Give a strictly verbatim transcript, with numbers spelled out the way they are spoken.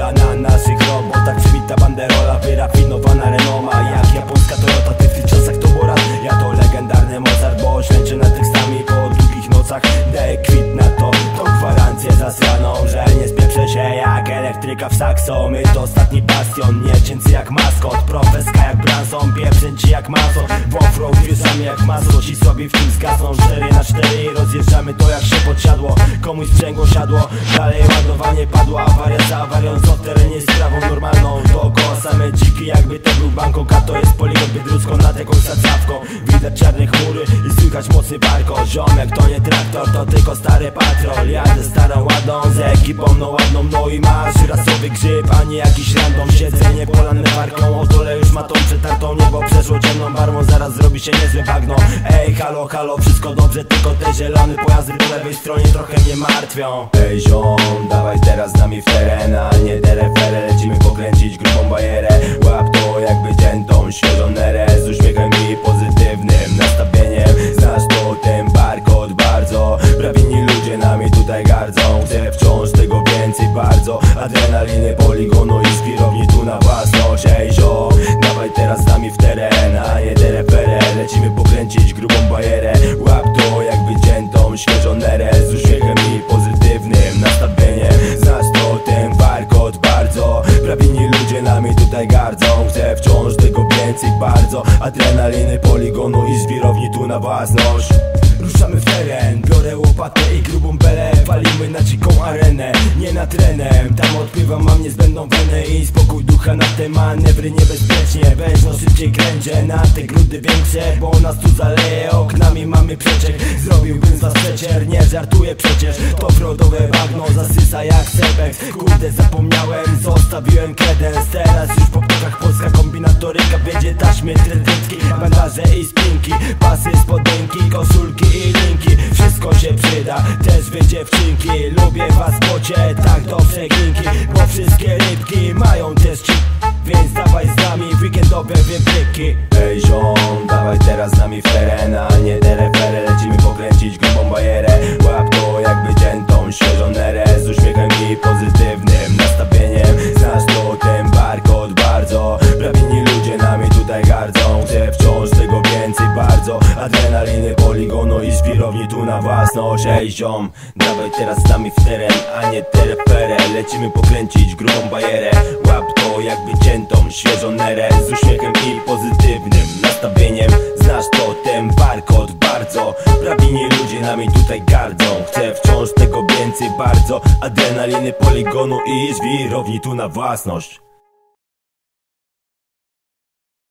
pola na naszych robotach brzmi ta banderola, wyrafinowana renoma jak japońska Toyota. Ty w tych czasach to Borat, ja to legendarny Mozart, bo ślęczę nad tekstami po długich nocach. Dekwit na to, to gwarancję zasraną, że nie spieprzę się jak elektryka w sakso. My to ostatni bastion, niecięcy jak maskot, profeska jak Branson, pieprzęci jak maso. W offroad wiosami jak maso, ci sobie w tym zgasną. Cztery na cztery i rozjeżdżamy to jak się podsiadło, komuś sprzęgło siadło. Dalej ładowanie padło, awaria za awarią, co w terenie sprawą normalną. Dookoła same dziki, jakby to był Bangkok, a to jest poligon bydrudzką nad jakąś sadzawką. Widać czarne chmury i słychać mocny barko. Ziomek to nie traktor, to tylko stary patrol. Jadę starą ładną, z ekipą no ładną, no i masz rasowy grzyb, a nie jakiś random. Siedzenie polane warką, o dole już ma tą przetartą. Niebo przeszło ciemną barwą, zaraz zrobi się niezłe bagno. Ej halo, halo, wszystko dobrze, tylko te zielone pojazdy po lewej stronie trochę mnie martwią. Ej ziom, dawaj teraz z nami w teren, a nie dereferę, lecimy pokręcić grubą bajerę. Łap to jakby dzień tą świeżą nerę, z uśmiechem i pozytywnym nastawieniem. Znasz to ten barkot bardzo, prawinni ludzie nami tutaj gardzą. Chcę wciąż tego więcej bardzo, adrenaliny poligonu i skierowni tu na własność. Ej ziom, dawaj teraz z nami w teren, a nie dereferę, lecimy pokręcić grubą bajerę. Łap to jakby dzień tą świeżą nerę, z uśmiechem i pozytywnym nastawieniem. Znasz to ten warkot bardzo, prawinni ludzie nami tutaj gardzą. Chcę wciąż tego więcej bardzo, adrenaliny poligonu i żwirowni tu na własność. Ruszamy w teren, biorę łopatę i grubą belę, walimy na dziką arenę, nie nad trenem. Tam odpływam, mam niezbędną wenę i spokój ducha na te manewry niebezpiecznie. Weź no szybciej kręcie na te grudy większe, bo nas tu zaleje, oknami mamy przeczek. Zrobiłbym z was przecier, nie żartuję przecież, to brodowe bagno zasysa jak sebek. Kurde zapomniałem, zostawiłem kredens, teraz już po ptakach polska kombinatoryka wiedzie taśmy, tredytki, bandaże i spinki, pasy, spodenki, koszulki i linki. Wszystko się przyda, też wy dziewczynki, lubię was bocie, tak do przeginki, bo wszystkie rybki mają też ci, więc dawaj z nami weekendowe wybryki. Ej ziom, dawaj teraz z nami w teren, a nie dereferę, lecimy pokręcić grubą bajerę. Łap to jakby dzień tą świeżą nerę, z uśmiechem i pozytywnym nastawieniem. Znasz to ten barkot bardzo, prawinni ludzie nami tutaj gardzą. Chcę wciąż tego więcej bardzo, adrenaliny poligonu i żwirowni tu na własność. Ej ziom, dawaj teraz z nami w teren, a nie dereferę, lecimy pokręcić grubą bajerę. Łap to jakby ciętą świeżą nerę, z uśmiechem i pozytywnym nastawieniem. Znasz to ten warkot bardzo, prawinni ludzie nami tutaj gardzą. Chcę wciąż tego więcej bardzo, adrenaliny poligonu i żwirowni tu na własność.